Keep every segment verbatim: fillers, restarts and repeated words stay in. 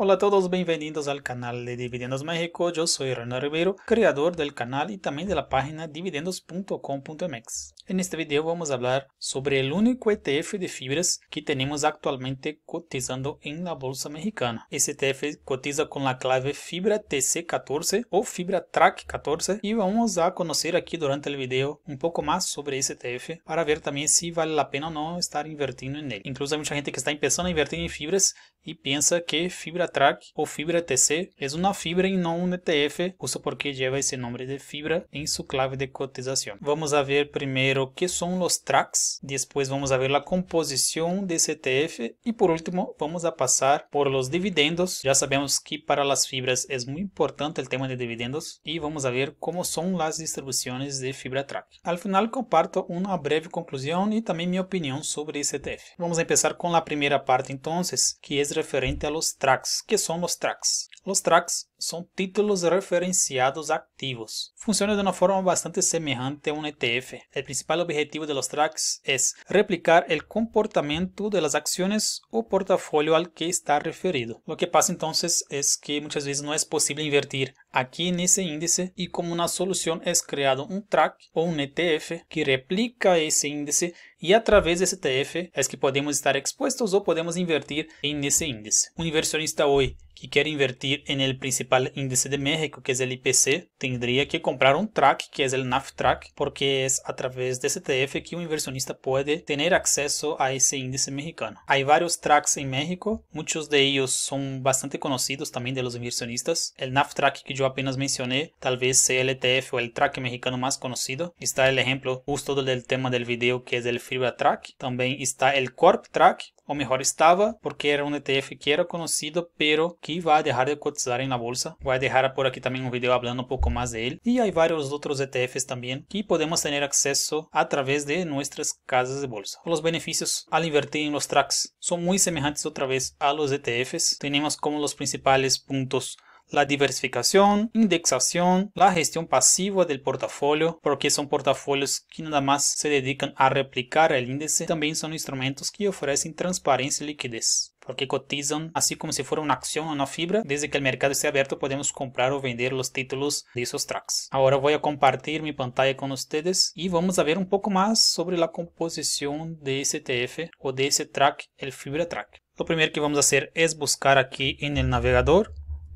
Hola a todos, bienvenidos al canal de Dividendos México. Yo soy Renan Ribeiro, creador del canal y también de la página dividendos punto com punto m x. En este video vamos a hablar sobre el único E T F de fibras que tenemos actualmente cotizando en la bolsa mexicana. Ese E T F cotiza con la clave Fibra T C catorce o FibraTRAC catorce y vamos a conocer aquí durante el video un poco más sobre ese E T F para ver también si vale la pena o no estar invirtiendo en él. Incluso hay mucha gente que está empezando a invertir en fibras y piensa que Fibra FibraTRAC ou Fibra T C é uma fibra e não um E T F, justo porque lleva esse nome de fibra em sua clave de cotização. Vamos a ver primeiro o que são os tracks, depois vamos a ver a composição desse E T F e por último vamos a passar por os dividendos. Já sabemos que para as fibras é muito importante o tema de dividendos e vamos a ver como são as distribuições de FibraTRAC. Al final comparto uma breve conclusão e também minha opinião sobre esse E T F. Vamos a começar com a primeira parte, então, que é referente a los tracks. Que são os tracks? Os tracks são títulos referenciados activos. Funciona de uma forma bastante semelhante a um E T F. O principal objetivo de los tracks é replicar o comportamento de las acciones ou portafolio al que está referido. O que passa então é que muitas vezes não é possível invertir aqui nesse índice e como uma solução é criado um track ou um E T F que replica esse índice e através desse E T F é que podemos estar expostos ou podemos invertir em esse índice. Um inversionista hoje que quer invertir em el principal índice de México, que é o I P C, teria que comprar um track, que é o NAFTRAC, porque é através desse E T F que um inversionista pode ter acesso a esse índice mexicano. Há vários tracks em México, muitos de ellos são bastante conhecidos também de los inversionistas. O NAFTRAC que eu apenas mencionei, talvez seja o E T F ou o track mexicano mais conhecido. Está o exemplo justo do tema do vídeo, que é o FibraTRAC. Também está o CORPTRAC, ou melhor, estava, porque era um E T F que era conhecido, pero que vai deixar de cotizar na bolsa. Vou deixar por aqui também um vídeo falando um pouco mais dele. E há vários outros E T Fs também que podemos ter acesso através de nossas casas de bolsa. Os benefícios ao invertir em los tracks são muito semelhantes outra vez a los E T Fs. Temos como os principais pontos la diversificación, indexación, la gestión pasiva del portafolio, porque son portafolios que nada más se dedican a replicar el índice. También son instrumentos que ofrecen transparencia y liquidez, porque cotizam assim como se fosse uma ação ou uma fibra. Desde que o mercado esteja aberto, podemos comprar ou vender os títulos desses tracks. Agora vou compartilhar minha pantalla com vocês e vamos ver um pouco mais sobre a composição desse E T F ou desse track, o FibraTRAC. O primeiro que vamos fazer é buscar aqui no navegador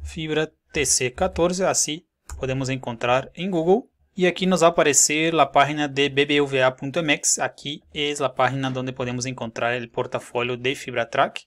Fibra T C catorze, assim podemos encontrar em Google. E aqui nos vai aparecer a página de B B V A ponto m x. Aqui é a página onde podemos encontrar o portafólio de FibraTRAC.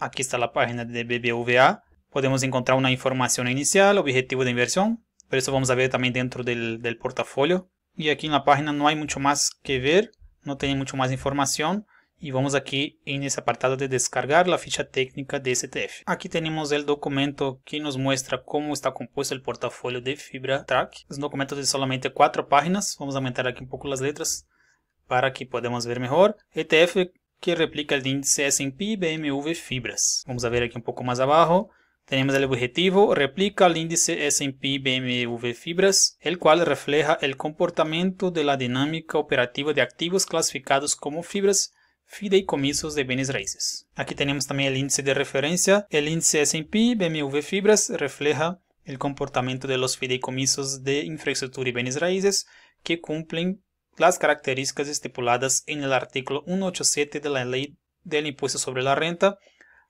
Aqui está a página de B B V A. Podemos encontrar uma informação inicial, objetivo de inversão. Por isso vamos ver também dentro del, del portafolio. E aqui na página não há muito mais que ver, não tem muito mais informação. E vamos aqui nesse apartado de descargar a ficha técnica desse E T F. Aqui temos o documento que nos mostra como está composto o portafolio de FibraTRAC. É um documento de solamente quatro páginas. Vamos aumentar aqui um pouco as letras para que podamos ver melhor. E T F que replica o índice S and P B M V Fibras. Vamos ver aqui um pouco mais abaixo. Temos o objetivo, replica o índice S and P B M V Fibras, el cual refleja o comportamento de la dinámica operativa de activos classificados como fibras, fideicomisos de bienes raíces. Aqui temos também o índice de referência. O índice S and P B M V Fibras refleja o comportamento de los fideicomisos de infraestrutura e bienes raíces que cumprem las características estipuladas en el artículo ciento ochenta y siete de la Ley del Impuesto sobre la Renta.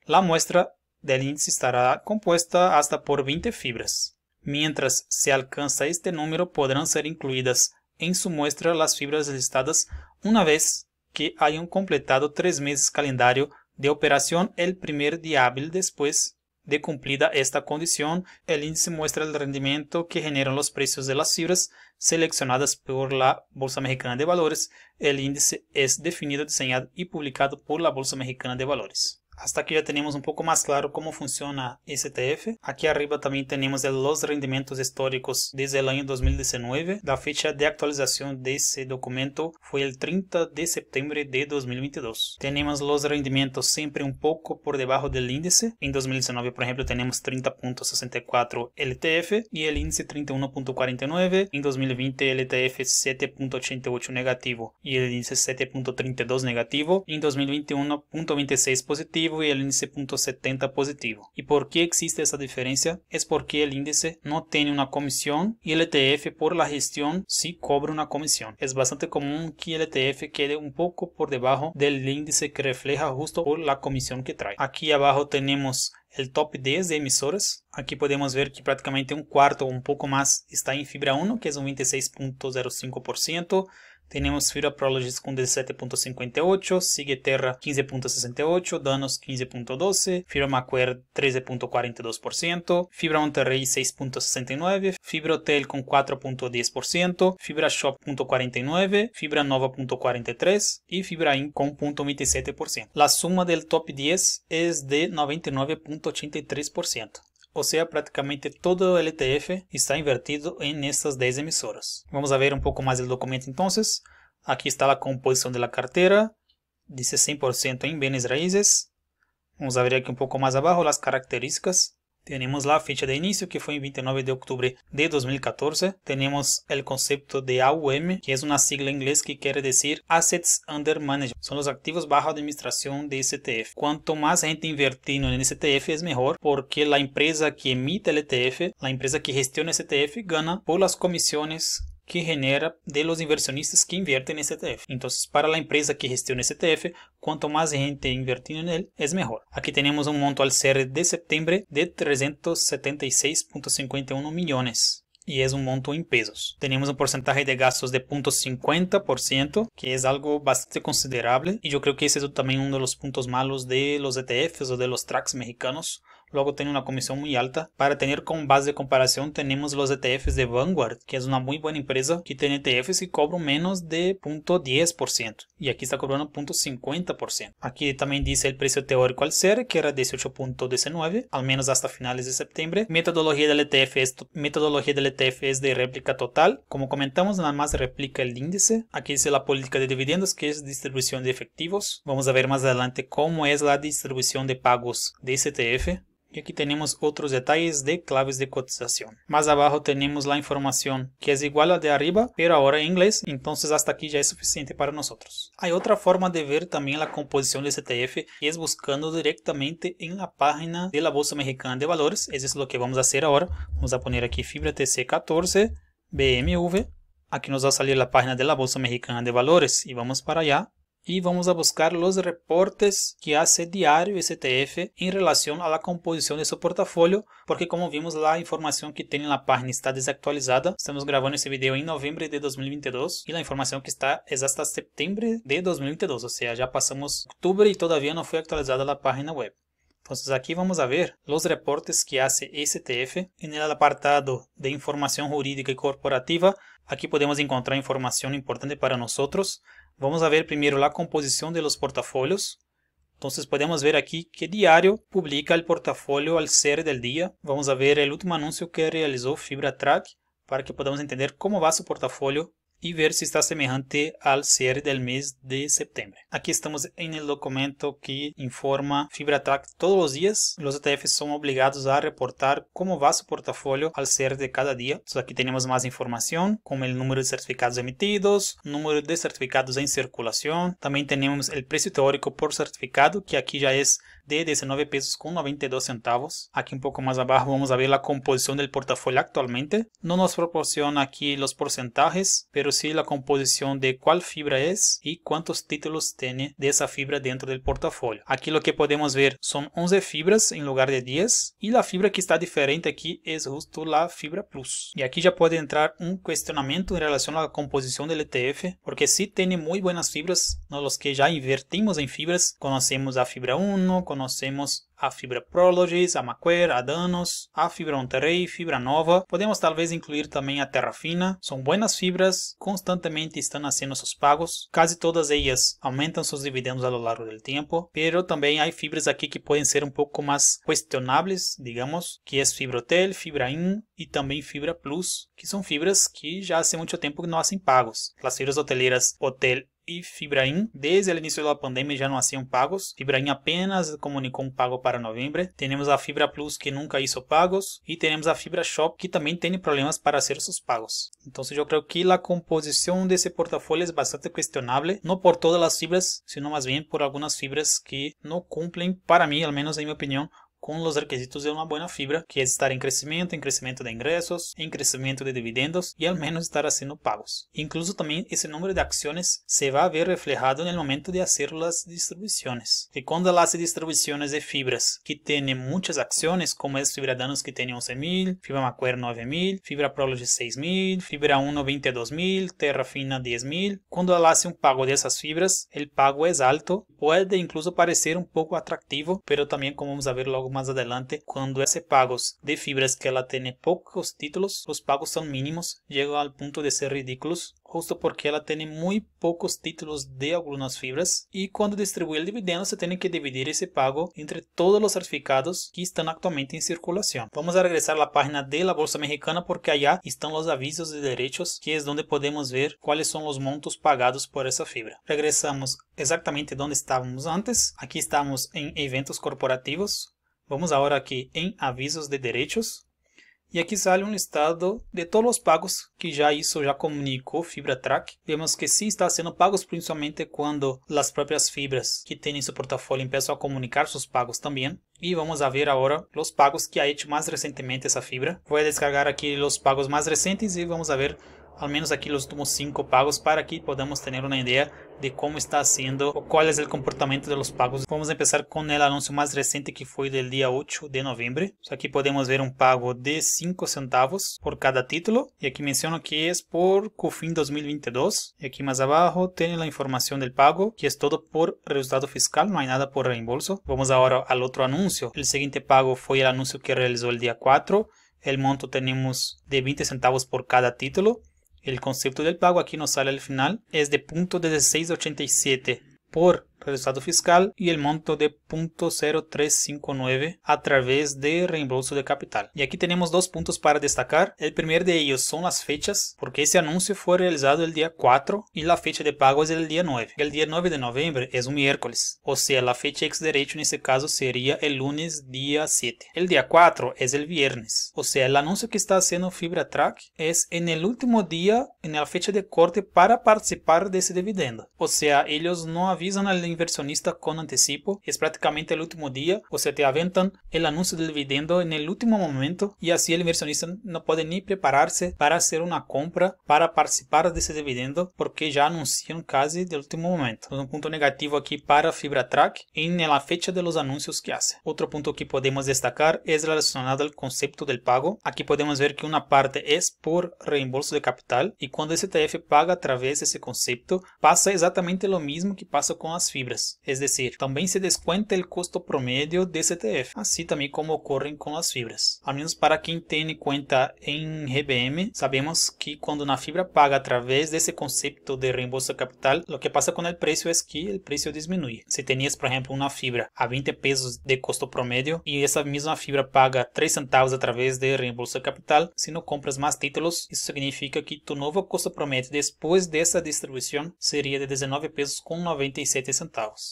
La muestra del índice estará compuesta hasta por veinte fibras. Mientras se alcanza este número, podrán ser incluidas en su muestra las fibras listadas una vez que hayan completado tres meses calendario de operación el primer día hábil después de cumplida esta condición. El índice muestra el rendimiento que generan los precios de las fibras seleccionadas por la Bolsa Mexicana de Valores. El índice es definido, diseñado y publicado por la Bolsa Mexicana de Valores. Hasta aquí ya tenemos un poco más claro cómo funciona ese E T F. Aquí arriba también tenemos los rendimientos históricos desde el año dos mil diecinueve. La fecha de actualización de ese documento fue el treinta de septiembre de dos mil veintidós. Tenemos los rendimientos siempre un poco por debajo del índice. En dos mil diecinueve, por ejemplo, tenemos treinta punto sesenta y cuatro el E T F y el índice treinta y uno punto cuarenta y nueve. En dos mil veinte el E T F siete punto ochenta y ocho negativo y el índice siete punto treinta y dos negativo. En dos mil veintiuno, punto veintiséis positivo. negativo y el índice cero punto setenta positivo. ¿Y por qué existe esa diferencia? Es porque el índice no tiene una comisión y el E T F por la gestión sí cobra una comisión. Es bastante común que el E T F quede un poco por debajo del índice que refleja justo por la comisión que trae. Aquí abajo tenemos el top diez de emisores. Aquí podemos ver que prácticamente un cuarto o un poco más está en Fibra uno, que es un veintiséis punto cero cinco por ciento. Tenemos Fibra Prologis con dezessete ponto cinquenta e oito por cento, Sigaterra quinze ponto sessenta e oito por cento, Danhos quinze ponto doze por cento, Fibra Macquarie treze ponto quarenta e dois por cento, Fibra Monterrey seis ponto sessenta e nove por cento, Fibra Hotel com quatro ponto dez por cento, Fibra Shop quarenta e nove por cento, Fibra Nova quarenta e três por cento e Fibra Inc com zero ponto vinte e sete por cento. La suma del top diez es de noventa e nove ponto oitenta e três por cento. Ou seja, praticamente todo o L T F está invertido em estas dez emissoras. Vamos a ver um pouco mais do documento, então. Aqui está a composição da carteira, diz cem por cento em bens raízes. Vamos a ver aqui um pouco mais abaixo as características. Temos a fecha de início, que foi em vinte e nove de outubro de dois mil e catorze. Temos o conceito de A U M, que é uma sigla em inglês que quer dizer Assets Under Management. São os ativos barra administração de E T F. Quanto mais gente invertindo nesse E T F, é melhor, porque a empresa que emite o E T F, a empresa que gestiona esse E T F, ganha por las comissões que genera de los inversionistas que invierten en ese E T F. Entonces, para la empresa que gestiona ese E T F, cuanto más gente invertiendo en él, es mejor. Aquí tenemos un monto al cierre de septiembre de trescientos setenta y seis punto cincuenta y uno millones. Y es un monto en pesos. Tenemos un porcentaje de gastos de zero punto cincuenta por ciento, que es algo bastante considerable. Y yo creo que ese es también uno de los puntos malos de los E T Fs o de los tracks mexicanos. Luego tiene una comisión muy alta. Para tener como base de comparación tenemos los E T Fs de Vanguard, que es una muy buena empresa que tiene E T Fs que cobran menos de zero punto dez por ciento y aquí está cobrando zero punto cincuenta por ciento. Aquí también dice el precio teórico al cierre, que era dieciocho punto diecinueve, al menos hasta finales de septiembre. Metodología del E T F es, metodología del E T F es de réplica total. Como comentamos, nada más replica el índice. Aquí dice la política de dividendos, que es distribución de efectivos. Vamos a ver más adelante cómo es la distribución de pagos de ese E T F. Y aquí tenemos otros detalles de claves de cotización. Más abajo tenemos la información que es igual a la de arriba, pero ahora en inglés, entonces hasta aquí ya es suficiente para nosotros. Hay otra forma de ver también la composición del E T F, y es buscando directamente en la página de la Bolsa Mexicana de Valores. Eso es lo que vamos a hacer ahora. Vamos a poner aquí Fibra T C catorce, B M V. Aquí nos va a salir la página de la Bolsa Mexicana de Valores y vamos para allá. Y vamos a buscar los reportes que hace diario ese E T F en relación a la composición de su portafolio, porque como vimos la información que tiene en la página está desactualizada. Estamos grabando ese video en noviembre de dos mil veintidós y la información que está es hasta septiembre de dos mil veintidós, o sea, ya pasamos octubre y todavía no fue actualizada la página web. Entonces aquí vamos a ver los reportes que hace ese E T F. En el apartado de información jurídica y corporativa, aquí podemos encontrar información importante para nosotros. Vamos a ver primero la composición de los portafolios. Entonces podemos ver aquí que diario publica el portafolio al cierre del día. Vamos a ver el último anuncio que realizó FibraTRAC para que podamos entender cómo va su portafolio y ver si está semejante al cierre del mes de septiembre. Aquí estamos en el documento que informa FibraTRAC todos los días. Los E T Fs son obligados a reportar cómo va su portafolio al cierre de cada día. Entonces aquí tenemos más información, como el número de certificados emitidos, número de certificados en circulación. También tenemos el precio teórico por certificado, que aquí ya es de diecinueve pesos con noventa y dos centavos. Aquí un poco más abajo vamos a ver la composición del portafolio actualmente. No nos proporciona aquí los porcentajes, pero sí la composición de cuál fibra es y cuántos títulos tiene de esa fibra dentro del portafolio. Aquí lo que podemos ver son once fibras en lugar de diez, y la fibra que está diferente aquí es justo la Fibra Plus. Y aquí ya puede entrar un cuestionamiento en relación a la composición del E T F, porque sí tiene muy buenas fibras. No, los que ya invertimos en fibras conocemos a Fibra uno, conocemos a Fibra Prologis, a Macquarie, a Danhos, a Fibra Monterrey, Fibra Nova. Podemos talvez incluir também a Terrafina. São boas fibras, constantemente estão fazendo seus pagos. Quase todas elas aumentam seus dividendos ao longo do tempo, pero também há fibras aqui que podem ser um pouco mais questionáveis, digamos, que é Fibra Hotel, Fibra Inc e também Fibra Plus, que são fibras que já há muito tempo que não fazem pagos. As fibras hoteleiras Hotel e Fibra Inc desde o início da pandemia já não haviam pagos. Fibra Inc apenas comunicou um pago para novembro. Temos a Fibra Plus que nunca hizo pagos e temos a Fibra Shop que também tem problemas para fazer seus pagos. Então, eu creio que a composição desse portafólio é bastante questionável, não por todas as fibras, sino mais bem por algumas fibras que não cumprem, para mim, ao menos em minha opinião, com os requisitos de uma boa fibra, que é estar em crescimento, em crescimento de ingressos, em crescimento de dividendos e, ao menos, estar sendo pagos. Incluso também esse número de ações se vai ver reflejado no momento de fazer as distribuições. E quando as distribuições de fibras que têm muitas ações, como as Fibra Danhos que tem onze mil, Fibra Macquarie nove mil, Fibra Prologis seis mil, Fibra um vinte e dois mil, Terrafina dez mil, quando elas um pago dessas fibras, o pago é alto, pode incluso parecer um pouco atrativo, mas também, como vamos ver logo mais adelante, quando hace pagos de fibras que ela tem poucos títulos, os pagos são mínimos, chegam ao ponto de ser ridículos, justo porque ela tem muito poucos títulos de algumas fibras, e quando distribui o dividendo, você tem que dividir esse pago entre todos os certificados que estão atualmente em circulação. Vamos a regressar à página da Bolsa Mexicana, porque allá estão os avisos de direitos, que é onde podemos ver quais são os montos pagados por essa fibra. Regressamos exatamente onde estávamos antes, aqui estamos em eventos corporativos. Vamos agora aqui em avisos de direitos. E aqui sai um listado de todos os pagos que já isso já comunicou FibraTRAC. Vemos que sim está sendo pagos, principalmente quando as próprias fibras que têm em seu portfólio começam a comunicar seus pagos também. E vamos a ver agora os pagos que ha hecho mais recentemente essa fibra. Vou descargar aqui os pagos mais recentes e vamos a ver ao menos aqui os últimos cinco pagos para que podamos ter uma ideia de como está sendo ou qual é o comportamento dos pagos. Vamos começar com o anúncio mais recente que foi do dia oito de novembro. Aqui podemos ver um pago de cinco centavos por cada título. E aqui menciono que é por CUFIN dois mil e vinte e dois. E aqui mais abaixo tem a informação do pago, que é todo por resultado fiscal, não há nada por reembolso. Vamos agora ao outro anúncio. O seguinte pago foi o anúncio que realizou o dia quatro. O monto temos de vinte centavos por cada título. O conceito do pago aqui nos sale al final es de zero ponto um seis oito sete por resultado fiscal e o monto de zero ponto zero três cinco nove a través de reembolso de capital. E aqui temos dois pontos para destacar. O primeiro de ellos são as fechas, porque esse anúncio foi realizado no dia quatro e a fecha de pago é o dia nove. O dia nove de novembro é um miércoles, ou seja, a fecha ex-derecho nesse caso seria o lunes, dia sete. O dia quatro é o viernes, ou seja, o anúncio que está sendo FibraTRAC é no último dia, na fecha de corte para participar desse dividendo. Ou seja, eles não avisam a inversionista com antecipo, é praticamente o último dia, ou seja, te aventam o anúncio do dividendo no último momento e assim o inversionista não pode nem preparar-se para fazer uma compra para participar desse dividendo porque já anunciam quase no último momento. Um ponto negativo aqui para FibraTRAC e na fecha dos anúncios que hace. Outro ponto que podemos destacar é relacionado ao conceito do pago. Aqui podemos ver que uma parte é por reembolso de capital e quando esse T F paga através desse conceito, passa exatamente o mesmo que passa com as fibras. Es decir, también se descuenta el costo promedio de C T F, así también como ocurren con las fibras. Al menos para quien tiene cuenta en G B M, sabemos que cuando una fibra paga a través de ese concepto de reembolso capital, lo que pasa con el precio es que el precio disminuye. Si tenías, por ejemplo, una fibra a veinte pesos de costo promedio y esa misma fibra paga tres centavos a través de reembolso capital, si no compras más títulos, eso significa que tu nuevo costo promedio después de esa distribución sería de diecinueve pesos con noventa y siete centavos.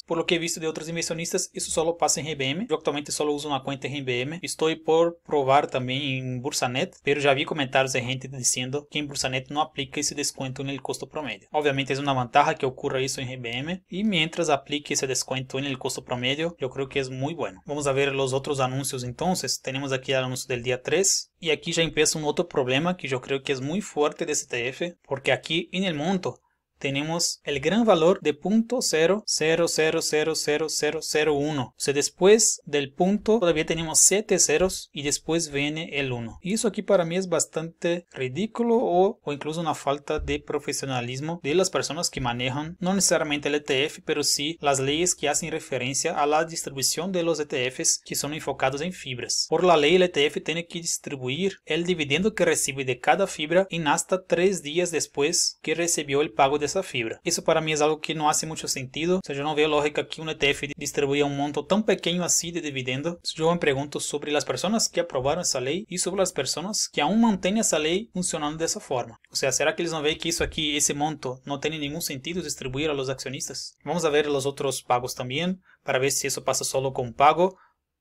Por lo que he visto de outros inversionistas, isso só passa em G B M. Eu atualmente só uso uma conta em G B M. Estou por provar também em Bursanet, mas já vi comentários de gente dizendo que em Bursanet não aplica esse desconto no custo promédio. Obviamente é uma vantagem que ocorra isso em G B M, e mientras aplique esse desconto no custo promédio, eu creio que é muito bom. Vamos a ver os outros anúncios então. Temos aqui o anúncio do dia três, e aqui já começa um outro problema que eu creio que é muito forte desse T F, porque aqui no monto temos o grande valor de zero ponto zero zero zero zero zero zero zero um. Se depois do ponto, todavía temos sete zeros e depois vem o um. Isso aqui para mim é bastante ridículo ou, ou incluso uma falta de profissionalismo de las pessoas que manejam, não necessariamente o E T F, mas sim as leis que fazem referência à la distribuição de los E T Fs que são enfocados em fibras. Por la lei, o E T F tem que distribuir o dividendo que recebe de cada fibra em hasta três dias depois que recebeu o pago de dessa fibra. Isso para mim é algo que não faz muito sentido, ou seja, eu não vejo lógica que um E T F distribua um monto tão pequeno assim de dividendo. Eu me pergunto sobre as pessoas que aprovaram essa lei e sobre as pessoas que ainda mantêm essa lei funcionando dessa forma. Ou seja, será que eles não veem que isso aqui, esse monto, não tem nenhum sentido distribuir aos acionistas? Vamos a ver os outros pagos também, para ver se isso passa solo com pago.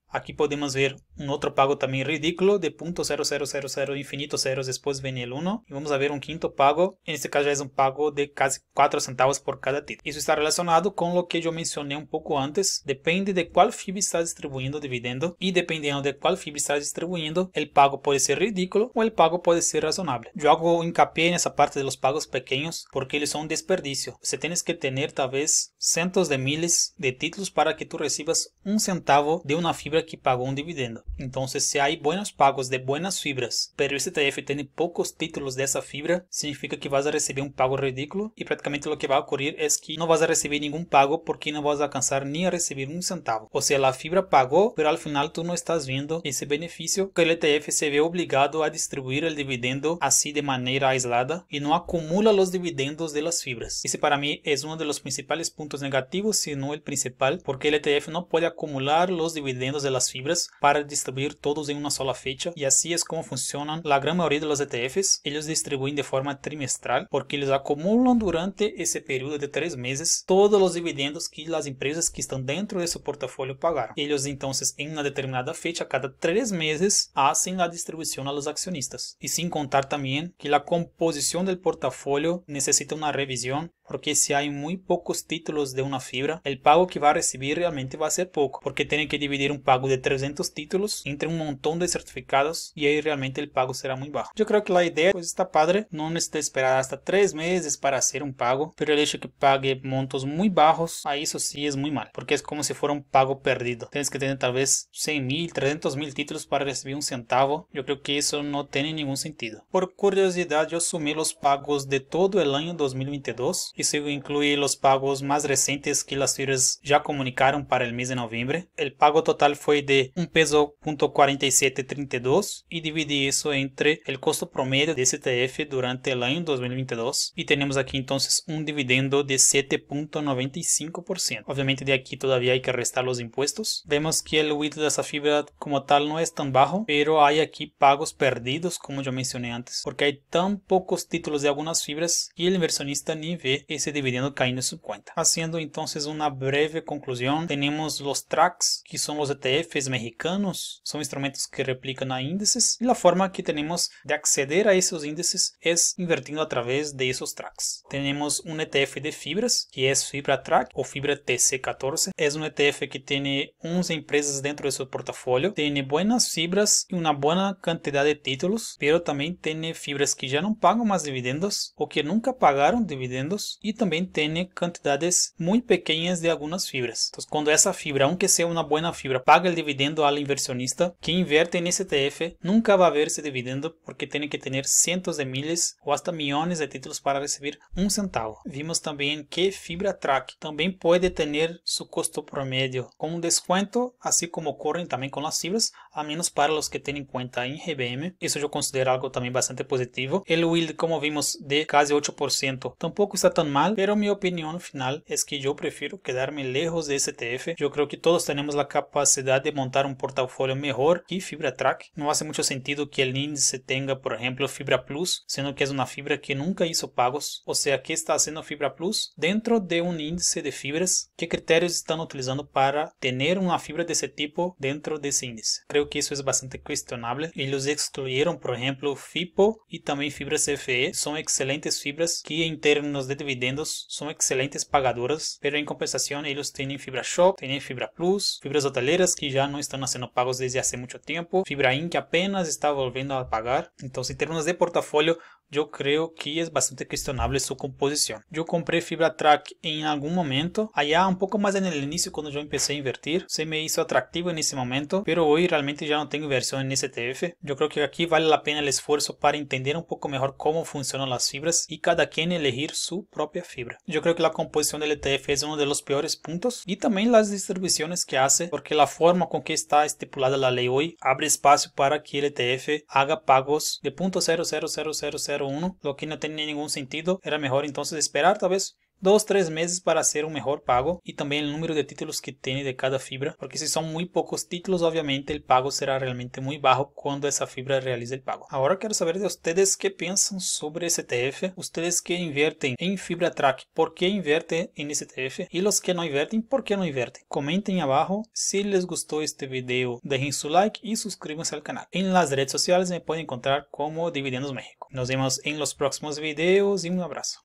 Aqui podemos ver um outro pago também ridículo de zero ponto zero zero zero zero infinito zeros, depois vem o um. E vamos a ver um quinto pago, neste caso já é um pago de quase quatro centavos por cada título. Isso está relacionado com o que eu mencionei um pouco antes, depende de qual fibra está distribuindo o dividendo e dependendo de qual fibra está distribuindo, o pago pode ser ridículo ou o pago pode ser razonável. Eu hago hincapié nessa parte dos pagos pequenos porque eles são um desperdício. Você tem que ter talvez centos de miles de títulos para que tu recebas um centavo de uma fibra que pagou um dividendo. Então, se há bons pagos de boas fibras, pero esse E T F tem poucos títulos dessa fibra, significa que vas a receber um pago ridículo e praticamente o que vai ocorrer é que não vas a receber nenhum pago porque não vas a alcançar nem a receber um centavo. Ou seja, a fibra pagou, pero al final tu não estás vendo esse benefício que o E T F se vê obrigado a distribuir o dividendo assim de maneira aislada e não acumula os dividendos das fibras. Esse para mim é um dos principais pontos negativos, se não o principal, porque o E T F não pode acumular os dividendos de las fibras para distribuir todos em uma só fecha, e assim é como funcionam a grande maioria dos E T Fs. Eles distribuem de forma trimestral porque eles acumulam durante esse período de três meses todos os dividendos que as empresas que estão dentro de seu portfólio pagaram. Eles então, em uma determinada fecha, a cada três meses, fazem a distribuição aos acionistas. E sem contar também que a composição do portfólio necessita uma revisão, porque se há muito poucos títulos de uma fibra, o pago que vai receber realmente vai ser pouco, porque tem que dividir um pago de trezentos títulos entre um montão de certificados e aí realmente o pago será muito baixo. Eu creio que a ideia pues, está padre, não necessita esperar até três meses para ser um pago, mas o hecho que pague montos muito baixos, aí isso sim é muito mal, porque é como se fosse um pago perdido. Tens que ter talvez cem mil, trezentos mil títulos para receber um centavo. Eu creio que isso não tem nenhum sentido. Por curiosidade, eu sumei os pagos de todo o ano dois mil e vinte e dois. Isso inclui os pagos mais recentes que as fibras já comunicaram para o mês de novembro. O pago total foi de um peso ponto quarenta e sete trinta e dois e dividi isso entre o custo promédio desse E T F durante o ano dois mil e vinte e dois. E temos aqui então um dividendo de sete ponto noventa e cinco por cento. Obviamente, de aqui todavía hay que restar os impostos. Vemos que o W I T dessa fibra como tal não é tão baixo, pero há aqui pagos perdidos, como eu mencionei antes, porque há tão poucos títulos de algumas fibras que o inversionista nem vê esse dividendo caindo em sua conta. Haciendo então uma breve conclusão, temos os TRACs, que são os E T Fs mexicanos, são instrumentos que replicam a índices, e a forma que temos de acceder a esses índices é invertindo através de esses TRACs. Temos um E T F de fibras, que é FibraTRAC ou Fibra T C quatorze, é um E T F que tem onze empresas dentro de seu portfólio, tem boas fibras e uma boa quantidade de títulos, mas também tem fibras que já não pagam mais dividendos ou que nunca pagaram dividendos, e também tem quantidades muito pequenas de algumas fibras. Então, quando essa fibra, aunque seja uma boa fibra, paga o dividendo ao inversionista, que inverte nesse E T F nunca vai ver esse dividendo porque tem que ter centos de milhas ou até milhões de títulos para receber um centavo. Vimos também que FibraTRAC também pode ter seu custo promédio com um desconto, assim como ocorre também com as fibras, a menos para os que têm em conta em G B M. Isso eu considero algo também bastante positivo. O yield, como vimos, de quase oito por cento, tampouco está tão mal, pero minha opinião final é que eu prefiro quedar-me lejos desse E T F. Eu creio que todos temos a capacidade de montar um portfólio melhor que FibraTRAC. Não faz muito sentido que o índice tenha, por exemplo, Fibra Plus, sendo que é uma fibra que nunca hizo pagos. Ou seja, que está sendo Fibra Plus dentro de um índice de fibras? Que critérios estão utilizando para ter uma fibra desse tipo dentro desse índice? Creio que isso é bastante questionável. Eles excluíram, por exemplo, FIPO e também Fibra C F E. São excelentes fibras que, em termos de dividendos, são excelentes pagadoras, mas em compensação eles têm Fibra Shop, têm Fibra Plus, fibras hoteleiras que já não estão sendo pagos desde há muito tempo, Fibra Inc apenas está volvendo a pagar. Então, em termos de portfólio, eu creio que é bastante questionável sua composição. Eu comprei FibraTRAC em algum momento, allá um pouco mais no início, quando eu comecei a invertir, se me hizo atrativo nesse momento, mas hoje realmente já não tenho inversão nesse E T F. Eu creio que aqui vale a pena o esforço para entender um pouco melhor como funcionam as fibras e cada quem elegir sua própria fibra. Eu creio que a composição do E T F é um dos piores pontos e também as distribuições que faz, porque a forma com que está estipulada a lei hoje abre espaço para que o E T F haga pagos de zero ponto zero zero zero zero cero uno, lo que no tenía ningún sentido. Era mejor entonces esperar tal vez dos, tres meses para hacer un mejor pago, y también el número de títulos que tiene de cada fibra, porque si son muy pocos títulos obviamente el pago será realmente muy bajo cuando esa fibra realice el pago. Ahora quiero saber de ustedes qué piensan sobre ese E T F, ustedes que invierten en FibraTRAC, ¿por qué invierten en ese E T F? Y los que no invierten, ¿por qué no invierten? Comenten abajo. Si les gustó este video, dejen su like y suscríbanse al canal. En las redes sociales me pueden encontrar como Dividendos México. Nos vemos en los próximos videos y un abrazo.